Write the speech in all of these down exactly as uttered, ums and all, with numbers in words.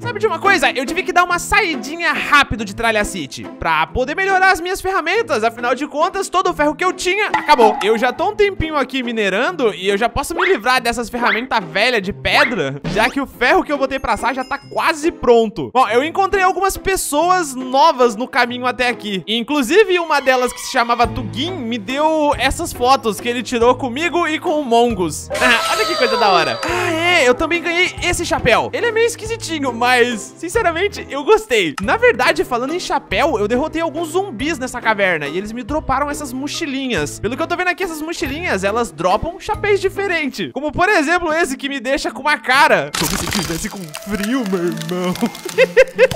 Sabe de uma coisa? Eu tive que dar uma saidinha rápido de Tralha City pra poder melhorar as minhas ferramentas. Afinal de contas, todo o ferro que eu tinha acabou. Eu já tô um tempinho aqui minerando e eu já posso me livrar dessas ferramentas velhas de pedra, já que o ferro que eu botei pra assar já tá quase pronto. Bom, eu encontrei algumas pessoas novas no caminho até aqui. Inclusive, uma delas que se chamava Tuguin me deu essas fotos que ele tirou comigo e com o Mongus. Olha que coisa da hora. Ah, é, eu também ganhei esse chapéu. Ele é meio esquisitinho, mas... Mas, sinceramente, eu gostei. Na verdade, falando em chapéu, eu derrotei alguns zumbis nessa caverna e eles me droparam essas mochilinhas. Pelo que eu tô vendo aqui, essas mochilinhas, elas dropam chapéus diferentes. Como, por exemplo, esse que me deixa com uma cara como se estivesse com frio, meu irmão.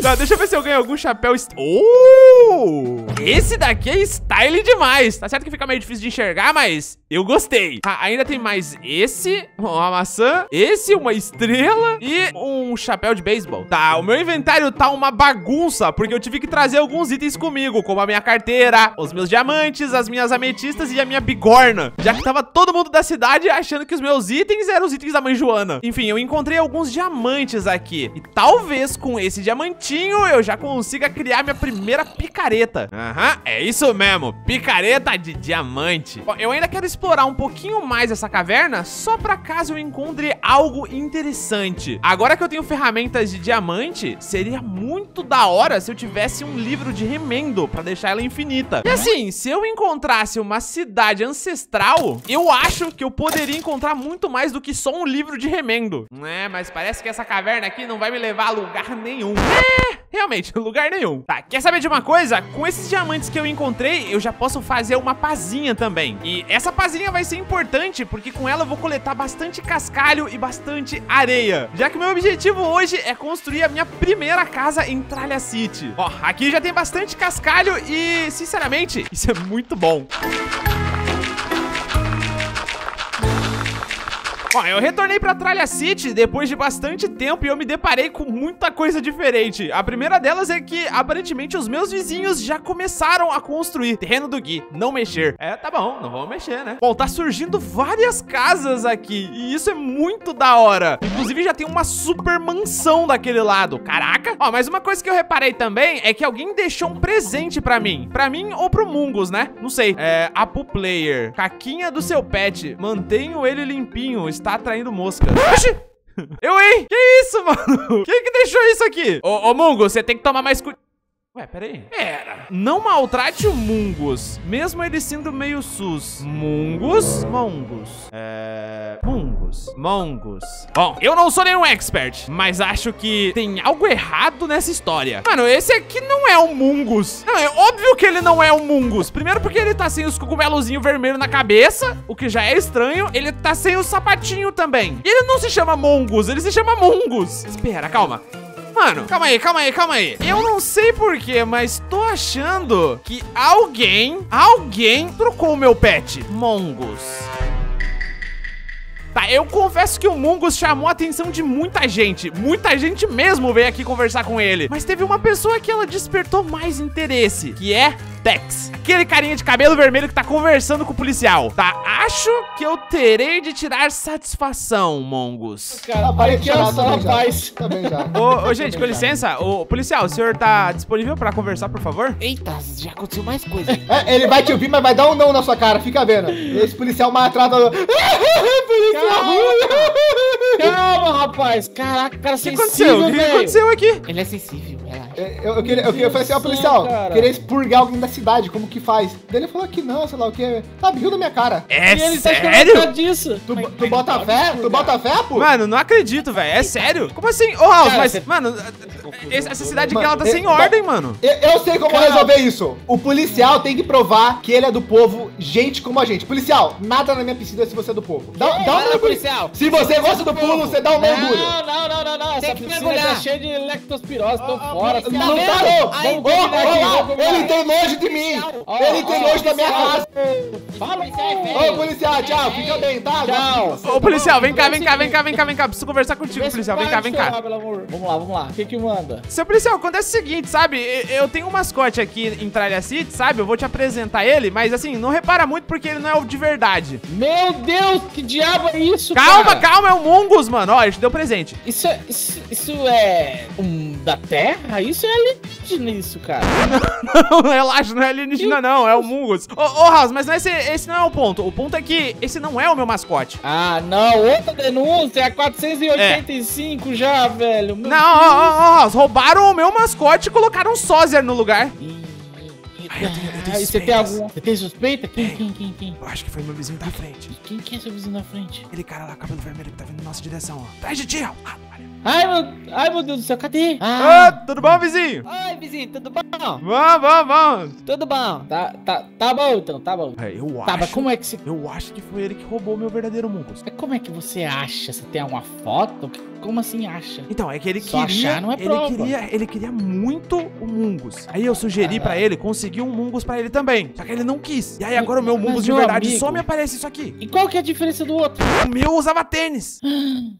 Tá, deixa eu ver se eu ganho algum chapéu. Oh! Esse daqui é style demais. Tá certo que fica meio difícil de enxergar, mas eu gostei. Ah, ainda tem mais esse, uma maçã, esse, uma estrela e um chapéu de beisebol. Tá, o meu inventário tá uma bagunça, porque eu tive que trazer alguns itens comigo, como a minha carteira, os meus diamantes, as minhas ametistas e a minha bigorna, já que tava todo mundo da cidade achando que os meus itens eram os itens da mãe Joana. Enfim, eu encontrei alguns diamantes aqui, e talvez com esse diamantinho eu já consiga criar minha primeira picareta. Aham, uhum, é isso mesmo, picareta de diamante. Bom, eu ainda quero explorar um pouquinho mais essa caverna, só pra caso eu encontre algo interessante. Agora que eu tenho ferramentas de diamante, seria muito da hora se eu tivesse um livro de remendo pra deixar ela infinita. E assim, se eu encontrasse uma cidade ancestral, eu acho que eu poderia encontrar muito mais do que só um livro de remendo. É, mas parece que essa caverna aqui não vai me levar a lugar nenhum. É, realmente, lugar nenhum. Tá, quer saber de uma coisa? Com esses diamantes que eu encontrei, eu já posso fazer uma pazinha também. E essa pazinha vai ser importante, porque com ela eu vou coletar bastante cascalho e bastante areia, já que o meu objetivo hoje é construir Construir a minha primeira casa em Tralha City. Ó, aqui já tem bastante cascalho e, sinceramente, isso é muito bom. Bom, eu retornei pra Tralha City depois de bastante tempo e eu me deparei com muita coisa diferente. A primeira delas é que, aparentemente, os meus vizinhos já começaram a construir. Terreno do Gui, não mexer. É, tá bom, não vamos mexer, né? Bom, tá surgindo várias casas aqui e isso é muito da hora. Inclusive, já tem uma super mansão daquele lado. Caraca! Ó, mas uma coisa que eu reparei também é que alguém deixou um presente pra mim. Pra mim ou pro Mungus, né? Não sei. É, Apuh Player. Caquinha do seu pet. Mantenho ele limpinho. Está atraindo mosca. Oxi! Eu, hein? Que isso, mano? Quem que deixou isso aqui? Ô, ô Mungo, você tem que tomar mais cuidado. Ué, peraí. Pera. Não maltrate o Mungus, mesmo ele sendo meio sus. Mungus? Mongus. É... Mungus. Mongus. Bom, eu não sou nenhum expert, mas acho que tem algo errado nessa história. Mano, esse aqui não é um Mungus. Não, é óbvio que ele não é um Mungus. Primeiro porque ele tá sem os cogumelozinhos vermelhos na cabeça, o que já é estranho. Ele tá sem o sapatinho também. E ele não se chama Mongus, ele se chama Mungus. Espera, calma. Mano, calma aí, calma aí, calma aí. Eu não sei porquê, mas tô achando que alguém, alguém trocou o meu pet. Mongus. Tá, eu confesso que o Mungus chamou a atenção de muita gente. Muita gente mesmo veio aqui conversar com ele. Mas teve uma pessoa que ela despertou mais interesse, que é... Dex, aquele carinha de cabelo vermelho que tá conversando com o policial. Tá, acho que eu terei de tirar satisfação, Mongus. Cara, vai que essa rapaz. Também já. Ô, ô gente, com licença, ô, policial, o senhor tá disponível pra conversar, por favor? Eita, já aconteceu mais coisa. É, ele vai te ouvir, mas vai dar um não na sua cara, fica vendo. Esse policial maltrata. Policial! Calma, rapaz. Caraca, cara sensível. O que aconteceu? O que aconteceu aqui? Ele é sensível. Eu, eu, queria, eu, queria, eu falei assim, ó, policial, cara, queria expurgar alguém da cidade, como que faz? Daí ele falou que não, sei lá o que, sabe, riu da minha cara. É e ele sério? Tá disso. Tu, tu mas, bota fé? Tu bota fé, pô? Mano, não acredito, velho, é sério? Como assim? Ô, House, mas, você... mano, essa cidade aqui, ela tá sem eu, ordem, mano. Eu, eu sei como Caramba. resolver isso. O policial tem que provar que ele é do povo, gente como a gente. Policial, nada na minha piscina se você é do povo. Dá, é, dá um mergulho. Policial. Se você, você gosta do povo, você dá um mergulho. Não, não, não, não, não. Essa piscina tá cheia de lectospirose, tô fora. Não, não, não. Ele tem nojo de mim! Oh, ele tem nojo oh, da minha raça! Fala, ô, oh, policial, tchau! Fica bem, tá? Tchau! Ô, oh, policial, vem cá, vem cá, vem cá, vem cá, vem cá! Preciso conversar contigo, Esse policial, vem cá, vem cá! Vamos lá, vamos lá, o que que manda? Seu policial, acontece o seguinte, sabe? Eu tenho um mascote aqui em Tralha City, sabe? Eu vou te apresentar ele, mas assim, não repara muito porque ele não é o de verdade. Meu Deus, que diabo é isso, calma, cara? Calma, calma, é o Mungus, mano! Ó, ele te deu presente. Isso, isso, isso é... um da Terra? Isso é alienígena, isso, cara! Não, relaxa, não é alienígena não, é o Mungus. Ô, ô, House, mas não é esse, esse não é o ponto. O ponto é que esse não é o meu mascote. Ah, não, outra denúncia, é quatrocentos e oitenta e cinco é. Já, velho. Meu não, ó, ó, ó, House, roubaram o meu mascote e colocaram um sósia no lugar. Ih. Ai, eu tenho, eu tenho ah, você tem algum... Você tem suspeita? Quem, quem, quem, quem? Eu acho que foi meu vizinho da frente. Quem que é seu vizinho da frente? Aquele cara lá, cabelo vermelho, que tá vindo na nossa direção, ó. Traz de tiro! Ah, ai, meu... Ai, meu Deus do céu, cadê? Ah. Oh, tudo bom, vizinho? Oi, vizinho, tudo bom? Bom, bom, bom. Tudo bom. Tá, tá, tá bom, então, tá bom. É, eu acho... Tá, mas como é que você... Eu acho que foi ele que roubou o meu verdadeiro Mungus. Mas como é que você acha? Você tem alguma foto? Como assim acha? Então, é que ele Só queria... achar não é prova. Ele queria, ele queria muito o Mungus. Aí eu sugeri Caramba. pra ele conseguir um Mungus pra ele também. Só que ele não quis. E aí agora o meu Mungus de verdade amigo. só me aparece isso aqui. E qual que é a diferença do outro? O meu usava tênis.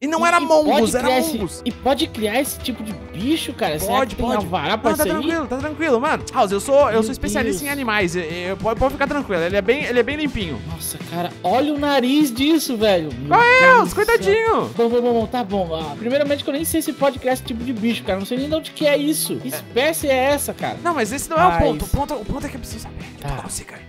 E não e era Mungus, era Mungus. E pode criar esse tipo de bicho, cara? Pode, pode. Não, tá tranquilo, tá tranquilo, mano. House, eu sou, eu sou especialista em animais. Eu, eu, pode ficar tranquilo, ele é, bem, ele é bem limpinho. Nossa, cara, olha o nariz disso, velho. Qual é, House? Coitadinho. Bom, bom, bom, tá bom. Ah, primeiramente, que eu nem sei se pode criar esse tipo de bicho, cara. Não sei nem de onde que é isso. Que espécie é essa, cara? Não, mas esse não é o ponto. O ponto, o ponto é que eu preciso saber. Tá,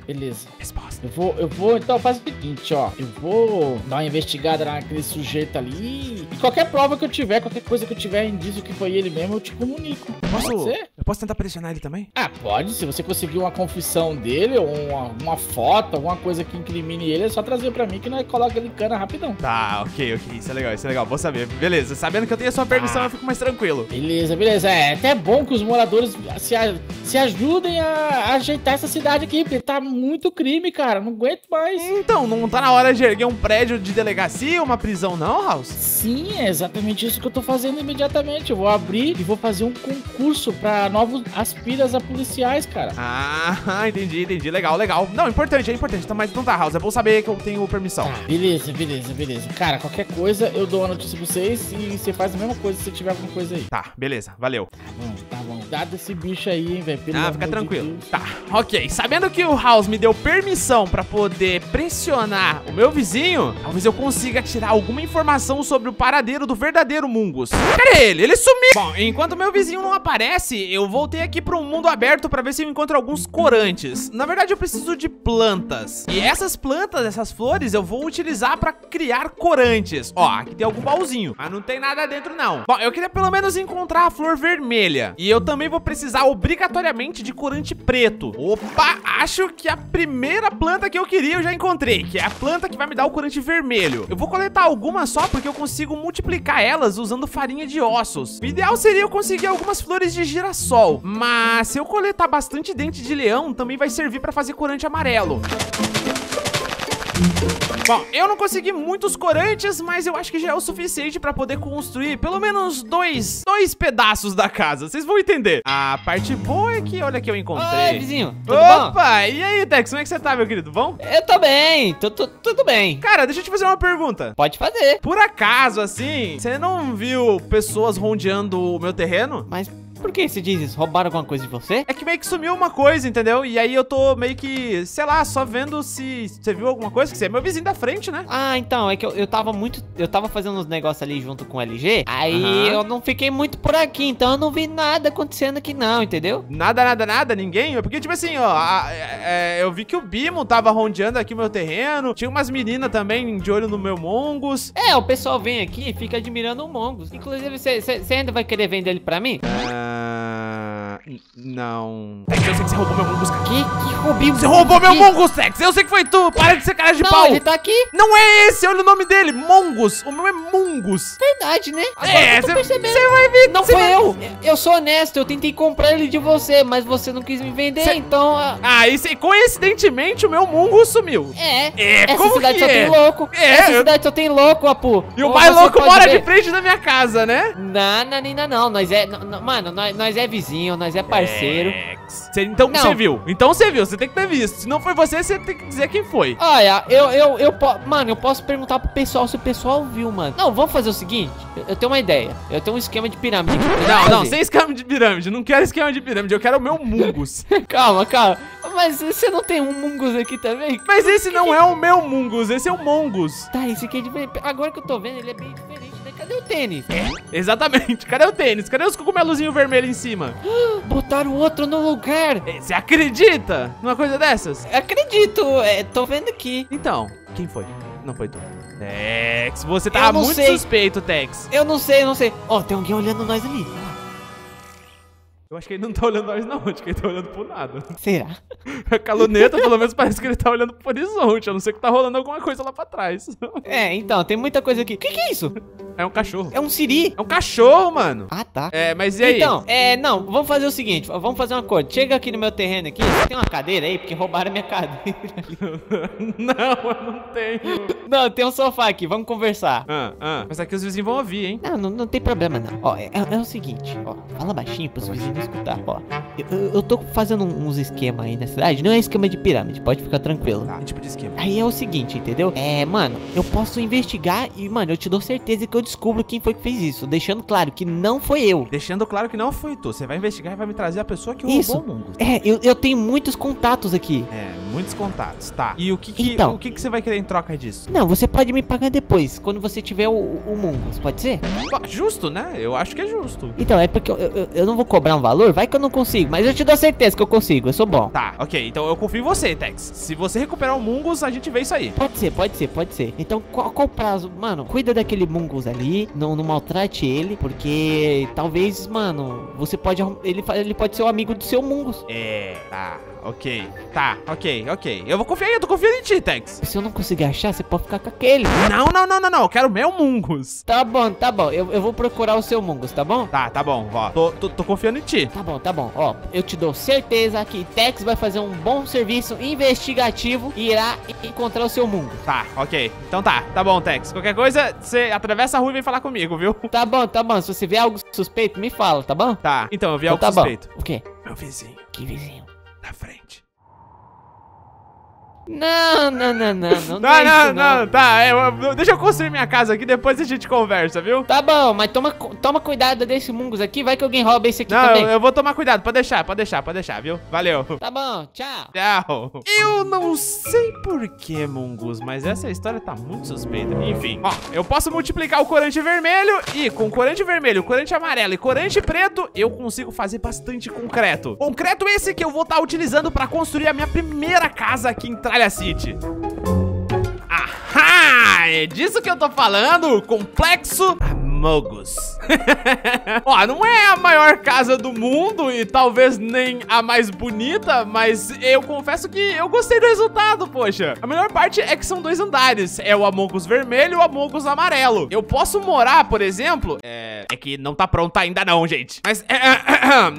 beleza. Resposta. Eu vou, eu vou, então faz o seguinte, ó. Eu vou dar uma investigada naquele sujeito ali. E qualquer prova que eu tiver, qualquer coisa que eu tiver indício que foi ele mesmo, eu te comunico. Posso, pode ser? Eu posso tentar pressionar ele também? Ah, pode. Se você conseguir uma confissão dele, ou uma, uma foto, alguma coisa que incrimine ele, é só trazer pra mim que nós coloca ele em cana rapidão. Tá, ok, ok. Isso é legal, isso é legal. Vou saber. Beleza. Sabendo que eu tenho a sua permissão, ah. eu fico mais tranquilo. Beleza, beleza. É até bom que os moradores se, se ajudem a ajeitar essa cidade aqui, porque tá muito crime, cara. Não aguento mais. Então, não tá na hora de erguer um prédio de delegacia, uma prisão não, House? Sim, é exatamente isso que eu tô fazendo imediatamente. Eu vou abrir e vou fazer um concurso pra novos aspiras a policiais, cara. Ah, entendi, entendi. Legal, legal. Não, importante, é importante. Então, mas não tá, House. É bom saber que eu tenho permissão. Tá, beleza, beleza, beleza. Cara, qualquer coisa, eu dou a notícia pra vocês e você faz a mesma coisa se tiver alguma coisa aí. Tá, beleza. Valeu. Tá bom, tá bom. Dado esse bicho aí, hein, velho. Ah, fica tranquilo. De tá, ok. Sabendo que o House me deu permissão pra poder pressionar o meu vizinho, talvez eu consiga tirar alguma informação sobre o paradeiro do verdadeiro Mungus. Cadê ele? Ele sumiu! Bom, enquanto meu vizinho não aparece, eu voltei aqui para um mundo aberto para ver se eu encontro alguns corantes. Na verdade, eu preciso de plantas. E essas plantas, essas flores, eu vou utilizar para criar corantes. Ó, aqui tem algum baúzinho, mas não tem nada dentro, não. Bom, eu queria pelo menos encontrar a flor vermelha. E eu também vou precisar, obrigatoriamente, de corante preto. Opa, acho que a primeira planta que eu queria eu já encontrei, que é a planta que vai me dar o corante vermelho. Eu vou coletar algumas só porque eu consigo multiplicar elas usando farinha de ossos. O ideal seria eu conseguir algumas flores de girassol, mas se eu coletar bastante dente de leão, também vai servir para fazer corante amarelo. Bom, eu não consegui muitos corantes, mas eu acho que já é o suficiente pra poder construir pelo menos dois, dois pedaços da casa. Vocês vão entender. A parte boa é que, olha que eu encontrei. Oi, vizinho, tudo Opa, bom? E aí, Dex, como é que você tá, meu querido? Bom? Eu tô bem, tô, tô, tudo bem. Cara, deixa eu te fazer uma pergunta. Pode fazer. Por acaso, assim, você não viu pessoas rondeando o meu terreno? Mas... Por que você diz isso? Roubaram alguma coisa de você? É que meio que sumiu uma coisa, entendeu? E aí eu tô meio que, sei lá, só vendo se você viu alguma coisa, que você é meu vizinho da frente, né? Ah, então, é que eu, eu tava muito... Eu tava fazendo uns negócios ali junto com o L G, aí uhum. eu não fiquei muito por aqui, então eu não vi nada acontecendo aqui não, entendeu? Nada, nada, nada, ninguém? Porque, tipo assim, ó, a, a, a, eu vi que o Bimo tava rondeando aqui o meu terreno, tinha umas meninas também de olho no meu Mungus. É, o pessoal vem aqui e fica admirando o Mungus. Inclusive, você ainda vai querer vender ele pra mim? Ah... Não. Dex, eu sei que você roubou meu Mungus, cara. Que? Que roubinho? Você roubou meu Mungus, Dex. Eu sei que foi tu. Para de ser cara de não, pau. Ele tá aqui. Não é esse. Olha o nome dele. Mungus. O meu é Mungus. Verdade, né? Agora é, você vai ver. Não foi vai... eu. Eu sou honesto. Eu tentei comprar ele de você, mas você não quis me vender, cê... então... A... Ah, e cê... coincidentemente o meu Mungus sumiu. É. É, Essa como cidade que só é? tem louco. É. Essa cidade só tem louco, Apuh. E o mais louco mora ver. de frente da minha casa, né? Não, não, não, não. Nós é... Mano, nós, nós é vizinho, nós é parceiro. É... Dex. Cê, então você viu. Então você viu, você tem que ter visto. Se não foi você, você tem que dizer quem foi. Olha, eu, eu, eu, eu mano, eu posso perguntar pro pessoal se o pessoal viu, mano. Não, vamos fazer o seguinte, eu, eu tenho uma ideia. Eu tenho um esquema de pirâmide. Não, não, sem esquema de pirâmide, não quero esquema de pirâmide, eu quero o meu Mungus. Calma, calma. Mas você não tem um Mungus aqui também? Mas esse não é o meu Mungus, esse é o Mongus. Tá, esse aqui é diferente. Agora que eu tô vendo, ele é bem diferente, né? Cadê o tênis? É, exatamente. Cadê o tênis? Cadê os cogumelozinhos vermelhos em cima? Botaram outro no lugar. Você acredita numa coisa dessas? Acredito, é, tô vendo aqui. Então, quem foi? Não foi tu. Dex, você tá muito sei. suspeito, Dex. Eu não sei, eu não sei. Ó, oh, tem alguém olhando nós ali. Eu acho que ele não tá olhando nós, não. Acho que ele tá olhando pro nada. Será? A caluneta, pelo menos, parece que ele tá olhando pro horizonte. A não ser que tá rolando alguma coisa lá pra trás. É, então, tem muita coisa aqui. O que que é isso? É um cachorro. É um siri. É um cachorro, mano. Ah, tá. É, mas e aí? Então, é, não, vamos fazer o seguinte. Vamos fazer uma coisa. Chega aqui no meu terreno aqui. Você tem uma cadeira aí? Porque roubaram minha cadeira ali. Não, eu não tenho. Não, tem um sofá aqui. Vamos conversar. Ah, ah. Mas aqui os vizinhos vão ouvir, hein? Não, não, não tem problema, não. Ó, é, é, é o seguinte. Ó, fala baixinho pros vizinhos. Escutar, ó, eu, eu tô fazendo uns esquemas aí na cidade. Não é esquema de pirâmide, pode ficar tranquilo. Ah, tipo de esquema. Aí é o seguinte, entendeu? É, mano, eu posso investigar e, mano, eu te dou certeza que eu descubro quem foi que fez isso. Deixando claro que não foi eu. Deixando claro que não foi tu. Você vai investigar e vai me trazer a pessoa que isso. roubou o mundo. É, eu, eu tenho muitos contatos aqui. É, muitos contatos, tá. E o que que, então, o que que você vai querer em troca disso? Não, você pode me pagar depois, quando você tiver o, o Mungus, pode ser? Justo, né? Eu acho que é justo. Então, é porque eu, eu, eu não vou cobrar um valor, vai que eu não consigo, mas eu te dou certeza que eu consigo, eu sou bom. Tá, ok, então eu confio em você, Tex. Se você recuperar o Mungus, a gente vê isso aí. Pode ser, pode ser, pode ser. Então, qual, qual o prazo? Mano, cuida daquele Mungus ali, não, não maltrate ele, porque talvez, mano, você pode, ele, ele pode ser o amigo do seu Mungus. É, tá. Ok, tá, ok, ok. Eu vou confiar, eu tô confiando em ti, Tex. Se eu não conseguir achar, você pode ficar com aquele. Não, não, não, não, não, eu quero meu Mungus. Tá bom, tá bom, eu, eu vou procurar o seu Mungus, tá bom? Tá, tá bom, ó, tô, tô, tô confiando em ti. Tá bom, tá bom, ó, eu te dou certeza que Tex vai fazer um bom serviço investigativo e irá encontrar o seu Mungus. Tá, ok, então tá, tá bom, Tex. Qualquer coisa, você atravessa a rua e vem falar comigo, viu? Tá bom, tá bom, se você vê algo suspeito, me fala, tá bom? Tá, então, eu vi então, algo tá suspeito. Bom. O quê? Meu vizinho. Que vizinho? Na frente. Não, não, não, não. Não, não, não, é isso, não. não tá. É, eu, deixa eu construir minha casa aqui, depois a gente conversa, viu? Tá bom, mas toma, toma cuidado desse Mungus aqui, vai que alguém rouba esse aqui não, também. Não, eu, eu vou tomar cuidado, pode deixar, pode deixar, pode deixar, viu? Valeu. Tá bom, tchau. Tchau. Eu não sei por que, Mungus, mas essa história tá muito suspeita. Enfim, ó, eu posso multiplicar o corante vermelho e com corante vermelho, corante amarelo e corante preto, eu consigo fazer bastante concreto. Concreto esse que eu vou estar tá utilizando pra construir a minha primeira casa aqui em Tralha City. Ahá! É disso que eu tô falando, o complexo Mongus. Ó, não é a maior casa do mundo e talvez nem a mais bonita, mas eu confesso que eu gostei do resultado, poxa. A melhor parte é que são dois andares, é o Mongus vermelho e o Mongus amarelo. Eu posso morar, por exemplo, é, é que não tá pronta ainda não, gente. Mas é, é,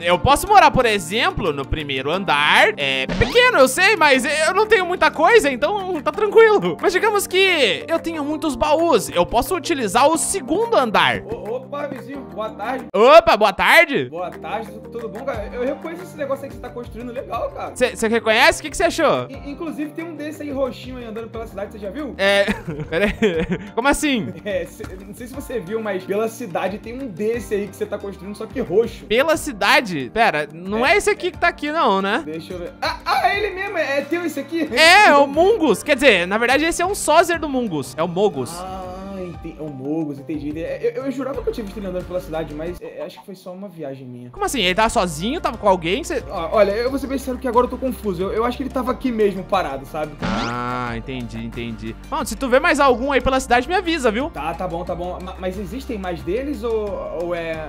é, eu posso morar, por exemplo, no primeiro andar. É pequeno, eu sei, mas eu não tenho muita coisa, então tá tranquilo. Mas digamos que eu tenho muitos baús, eu posso utilizar o segundo andar. Opa, vizinho, boa tarde. Opa, boa tarde. Boa tarde, tudo bom, cara? Eu reconheço esse negócio aí que você tá construindo, legal, cara. Você reconhece? O que você achou? I, inclusive, tem um desse aí roxinho aí andando pela cidade, você já viu? É, peraí, como assim? É, cê, não sei se você viu, mas pela cidade tem um desse aí que você tá construindo, só que roxo. Pela cidade? Pera, não é, é esse aqui é, que tá aqui não, né? Deixa eu ver. Ah, ah é ele mesmo, é teu esse aqui? É, é o Mungus, quer dizer, na verdade esse é um sósia do Mungus, é o Mongus. Ah. É um Mongus, entendi. Eu, eu jurava que eu tinha visto ele andando pela cidade, mas é, acho que foi só uma viagem minha. Como assim? Ele tava sozinho? Tava com alguém? Cê... Ah, olha, eu vou ser bem sincero que agora eu tô confuso. Eu, eu acho que ele tava aqui mesmo, parado, sabe? Ah, entendi, entendi. Mano, se tu vê mais algum aí pela cidade, me avisa, viu? Tá, tá bom, tá bom. Mas existem mais deles ou, ou é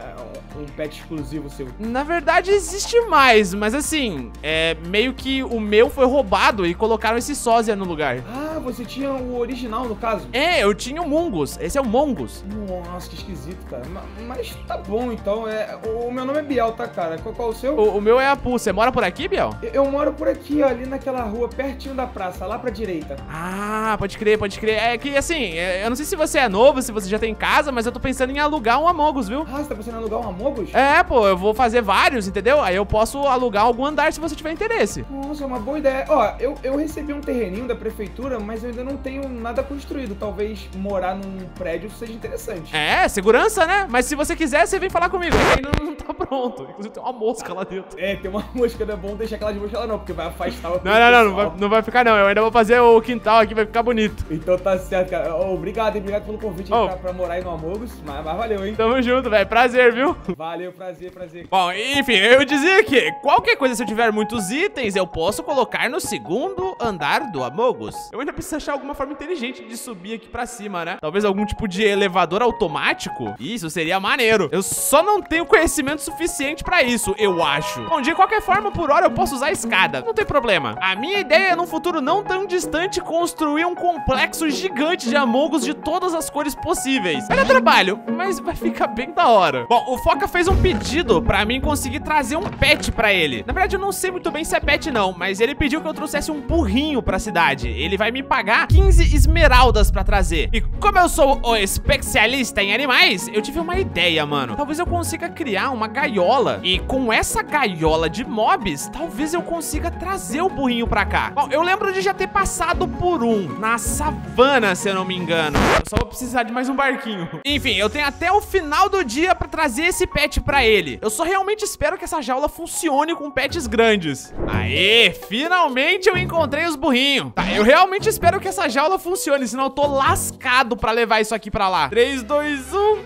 um pet exclusivo seu? Na verdade, existe mais, mas assim, é meio que o meu foi roubado e colocaram esse sósia no lugar. Ah, você tinha o original, no caso? É, eu tinha o Mongus. Esse é o Mongus. Nossa, que esquisito, cara. Mas tá bom, então. É, o meu nome é Biel, tá, cara? Qual, qual é o seu? O, o meu é Apuh. Você mora por aqui, Biel? Eu, eu moro por aqui, ó, ali naquela rua, pertinho da praça, lá pra direita. Ah, pode crer, pode crer. É que, assim, eu não sei se você é novo, se você já tem casa, mas eu tô pensando em alugar um Mongus, viu? Ah, você tá pensando em alugar um Mongus? É, pô, eu vou fazer vários, entendeu? Aí eu posso alugar algum andar se você tiver interesse. Nossa, é uma boa ideia. Ó, eu, eu recebi um terreninho da prefeitura, mas eu ainda não tenho nada construído. Talvez morar num prédio seja interessante. É, segurança, né? Mas se você quiser, você vem falar comigo. Ainda não, não tá pronto. Inclusive tem uma mosca lá dentro. É, tem uma mosca, não é bom deixar aquela de mosca lá não, porque vai afastar o... Não, não, não, não vai, não vai ficar não. Eu ainda vou fazer o quintal aqui, vai ficar bonito. Então tá certo, cara. Oh, obrigado, hein? Obrigado pelo convite oh. pra, pra morar aí no Mongus. Mas, mas valeu, hein? Tamo junto, velho. Prazer, viu? Valeu, prazer, prazer. Bom, enfim, eu dizia que qualquer coisa, se eu tiver muitos itens, eu posso colocar no segundo andar do Mongus. Eu ainda preciso achar alguma forma inteligente de subir aqui pra cima, né? Talvez algum tipo de elevador automático. Isso seria maneiro. Eu só não tenho conhecimento suficiente pra isso, eu acho. Bom, de qualquer forma, por hora, eu posso usar a escada. Não tem problema. A minha ideia é, num futuro não tão distante, construir um complexo gigante de Mongus de todas as cores possíveis. Vai dar trabalho, mas vai ficar bem da hora. Bom, o Foca fez um pedido pra mim conseguir trazer um pet pra ele. Na verdade, eu não sei muito bem se é pet não, mas ele pediu que eu trouxesse um burrinho pra cidade. Ele vai me pagar quinze esmeraldas pra trazer. E como eu sou o especialista em animais, eu tive uma ideia, mano. Talvez eu consiga criar uma gaiola. E com essa gaiola de mobs, talvez eu consiga trazer o burrinho pra cá. Bom, eu lembro de já ter passado por um na savana, se eu não me engano. Eu só vou precisar de mais um barquinho. Enfim, eu tenho até o final do dia pra trazer esse pet pra ele. Eu só realmente espero que essa jaula funcione com pets grandes. Aê, finalmente eu encontrei os burrinhos. Tá, eu realmente espero que essa jaula funcione, senão eu tô lascado pra levar isso aqui pra lá. três, dois, um...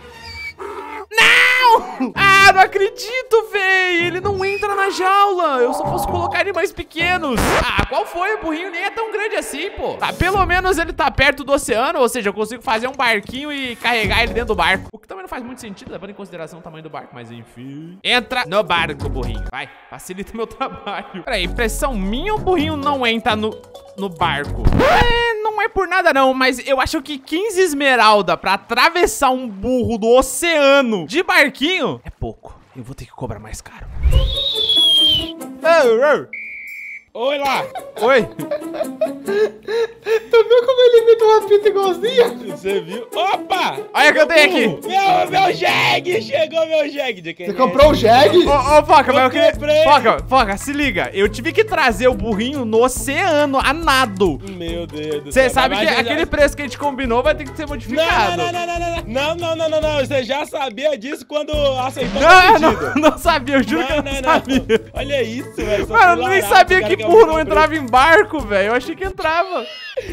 Não! Ah, não acredito, véi! Ele não entra na jaula! Eu só posso colocar animais pequenos! Ah, qual foi? O burrinho nem é tão grande assim, pô! Tá, pelo menos ele tá perto do oceano, ou seja, eu consigo fazer um barquinho e carregar ele dentro do barco. O que também não faz muito sentido, levando em consideração o tamanho do barco, mas enfim... Entra no barco, burrinho! Vai, facilita meu trabalho! Peraí, impressão minha, o burrinho não entra no... no barco. É, não é por nada não, mas eu acho que quinze esmeralda pra atravessar um burro do oceano de barquinho é pouco. Eu vou ter que cobrar mais caro. Oi lá! Oi! Tu viu como ele imitou uma fita igualzinha? Você viu? Opa! Olha o que eu tenho aqui! Meu, meu jegue! Chegou meu jegue! De quem Você é? comprou o jegue? Ô, oh, oh, Foca, eu mas eu queria... Comprei. Foca, Foca, se liga. Eu tive que trazer o burrinho no oceano, a nado. Meu Deus do céu. Você sabe que já... aquele preço que a gente combinou vai ter que ser modificado. Não, não, não, não, não. Não, não, não, não, não. Você já sabia disso quando aceitou o pedido. Não, não sabia. Eu juro não, que eu não, não sabia. Não. Olha isso, velho. Mano, eu nem sabia que... Burro não entrava em barco, velho. Eu achei que entrava.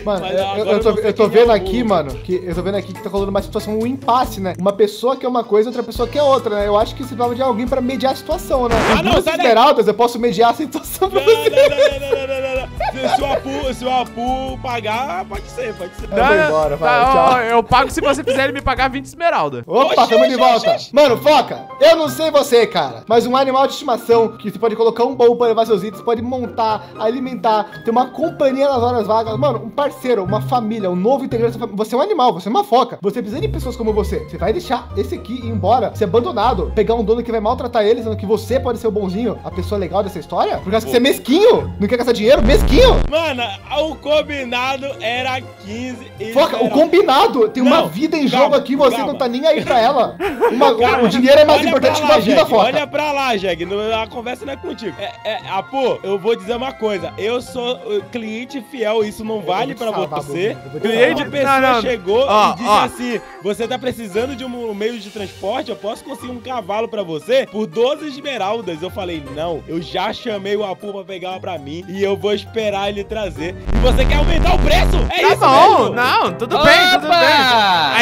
Mano, eu, eu, tô, eu tô vendo aqui, mano, que eu tô vendo aqui que tá rolando uma situação, um impasse, né? Uma pessoa quer uma coisa, outra pessoa quer outra, né? Eu acho que você precisava de alguém pra mediar a situação, né? Ah, não, sai esmeraldas, eu posso mediar a situação pra você. Não, não, não, não, não, não, não. Se o Apuh, se o Apuh pagar, pode ser, pode ser. Não, eu vou embora, vai, não, tchau. Eu pago se você quiser ele me pagar vinte esmeralda. Opa, tamo de volta. Mano, Foca, eu não sei você, cara, mas um animal de estimação que você pode colocar um baú pra levar seus itens, pode montar, alimentar, ter uma companhia nas horas vagas. Mano, um parceiro, uma família, um novo integrante. Você é um animal, você é uma foca. Você precisa de pessoas como você. Você vai deixar esse aqui ir embora, ser abandonado, pegar um dono que vai maltratar ele, sendo que você pode ser o bonzinho, a pessoa legal dessa história? Por causa que você é mesquinho, não quer gastar dinheiro, mesquinho. Mano, o combinado era quinze. Foca, era... o combinado tem não, uma vida em calma, jogo aqui, você calma. não tá nem aí pra ela. Uma, calma, o dinheiro é mais olha importante lá, que uma vida, Jag, Foca. Olha pra lá, Jag, a conversa não é contigo. É, é, ah, pô, eu vou dizer uma coisa, eu sou cliente fiel, isso não vale pra salvar, você. Cliente, a pessoa não, não. chegou oh, e disse oh. assim, você tá precisando de um meio de transporte, eu posso conseguir um cavalo pra você por doze esmeraldas. Eu falei, não, eu já chamei o Apuh pra pegar uma pra mim e eu vou esperar ele trazer. E você quer aumentar o preço? É tá isso bom, mesmo? Não, tudo Opa! bem, tudo bem.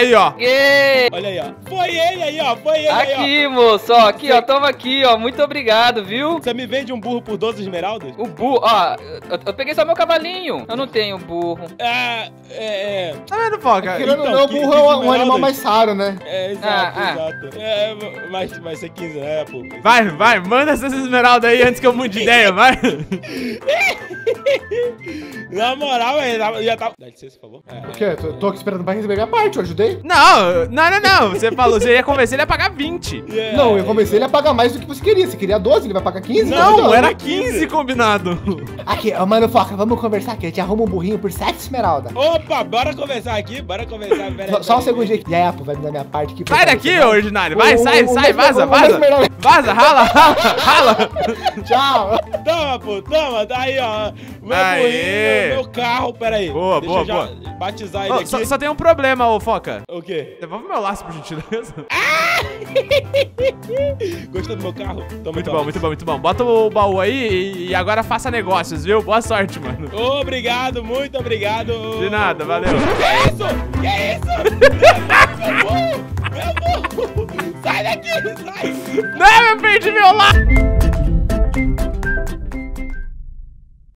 Aí, ó. E... Olha aí, ó. Foi ele aí, ó. Foi ele aqui, aí, ó. Aqui, moço, ó. Aqui, ó. Toma aqui, ó. Muito obrigado, viu? Você me vende um burro por doze esmeraldas? O burro, ó, eu, eu peguei só meu cavalinho. Eu não tenho burro. Ah, é, é. Tá vendo, Foca? Querendo então, não, o burro é um, um animal mais raro, né? É, exato, ah, exato. Ah. É, mas, mas você quis, é, pô. Vai, vai, manda essas esmeraldas aí antes que eu mude de ideia, vai. Na moral, velho, já tava... Dá licença, por favor. É, o quê? Tô, tô aqui esperando o Barrinha pegar a parte, eu ajudei? Não, não, não, não. Você falou, você ia convencer ele a pagar vinte. Yeah, não, eu comecei ele a pagar mais do que você queria. Você queria doze, ele vai pagar quinze? Não, não era quinze combinado. Aqui, mano, Foca, vamos conversar aqui. Eu te arrumo um burrinho por sete esmeralda. Opa, bora conversar aqui, bora conversar. Pera, só, só um segundinho aqui. E aí, Apuh, vai me dar minha parte aqui. Sai daqui, ô ordinário. Vai, sai, sai, vaza, vaza. Vaza, rala, rala, rala. Tchau. Toma, Apuh, toma. Tá aí, ó. Meu burrinho, meu carro, pera aí. Boa, boa, boa. Batizar ele aqui. Só tem um problema, ô Foca. O quê? Devolve meu laço, por gentileza. Gostou do meu carro? Muito bom, muito bom, muito bom. Bota o baú aí e agora faça negócios, viu? Boa sorte, mano. Obrigado, muito obrigado. De nada, valeu. Que isso? Que isso? Meu burro, meu burro. Sai daqui, sai. Não, eu perdi meu laço.